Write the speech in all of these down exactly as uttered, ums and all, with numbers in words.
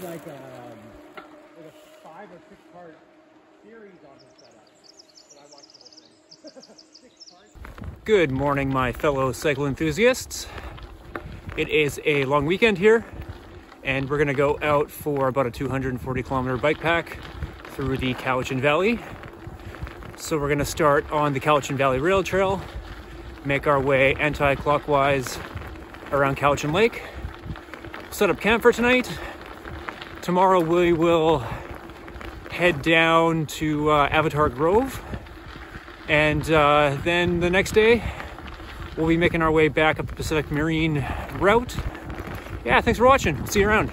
there's like a, like a five or six part series on this setup, but I watched the whole thing. Six parts. Good morning, my fellow cycle enthusiasts. It is a long weekend here, and we're gonna go out for about a two hundred forty kilometer bike pack through the Cowichan Valley. So we're gonna start on the Cowichan Valley Rail Trail, make our way anti-clockwise around Cowichan Lake, set up camp for tonight. Tomorrow we will head down to uh, Avatar Grove, and uh, then the next day we'll be making our way back up the Pacific Marine Route. Yeah, thanks for watching. See you around.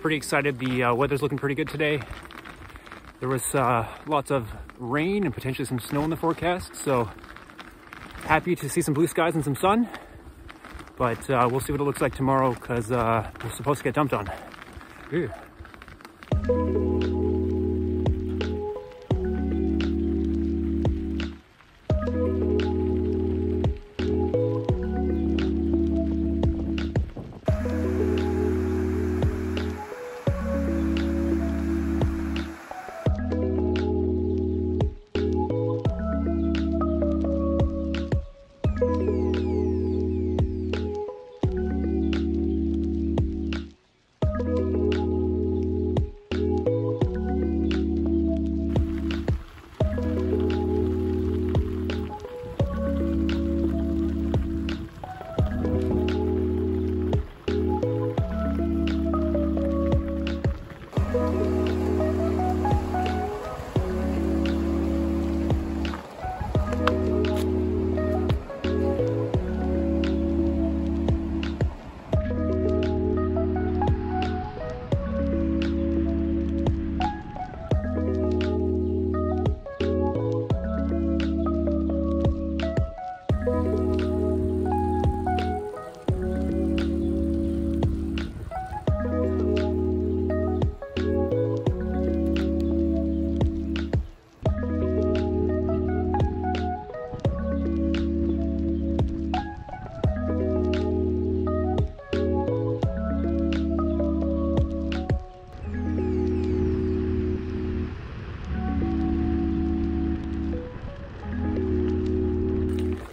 Pretty excited. The uh, weather's looking pretty good today. There was uh, lots of rain and potentially some snow in the forecast, so happy to see some blue skies and some sun, but uh, we'll see what it looks like tomorrow because uh, we're supposed to get dumped on. Ew.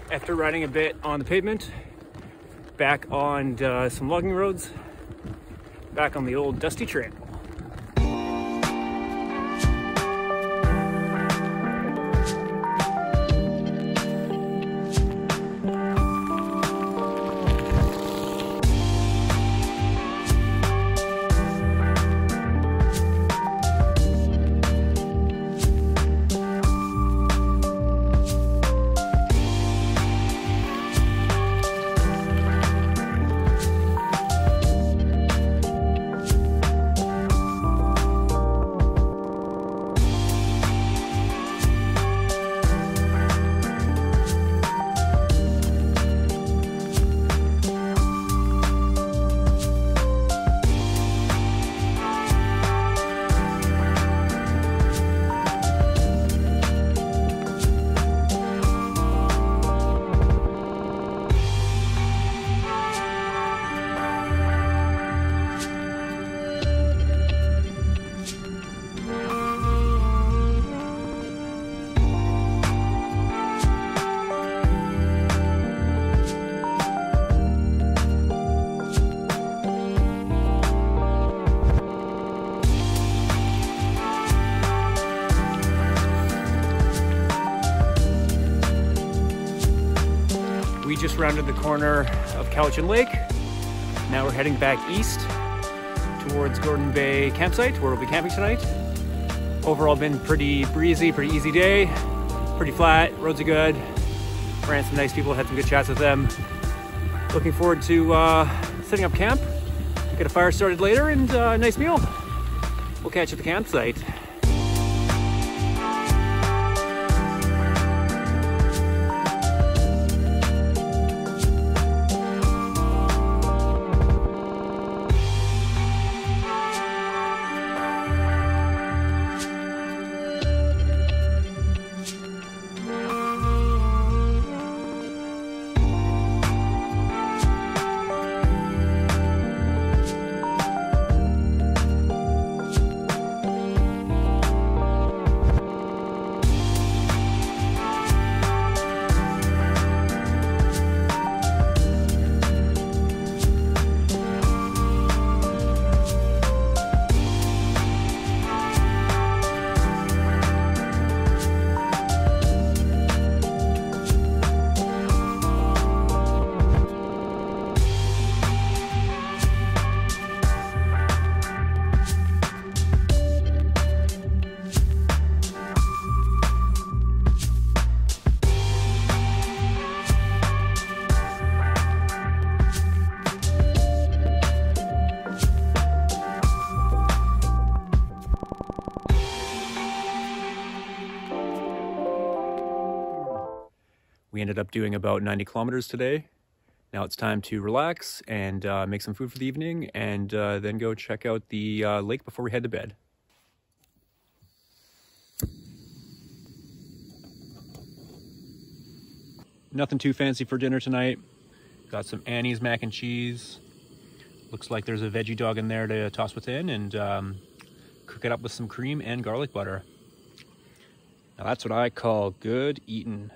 After riding a bit on the pavement, back on uh, some logging roads, back on the old dusty trail. just rounded the corner of Cowichan Lake. Now we're heading back east towards Gordon Bay Campsite, where we'll be camping tonight. Overall, been pretty breezy, pretty easy day, pretty flat, roads are good. Ran some nice people, had some good chats with them. Looking forward to uh, setting up camp, get a fire started later, and uh, a nice meal. We'll catch you at the campsite. We ended up doing about ninety kilometers today. Now it's time to relax and uh, make some food for the evening, and uh, then go check out the uh, lake before we head to bed. Nothing too fancy for dinner tonight. Got some Annie's mac and cheese. Looks like there's a veggie dog in there to toss within, and um, cook it up with some cream and garlic butter. Now that's what I call good eating.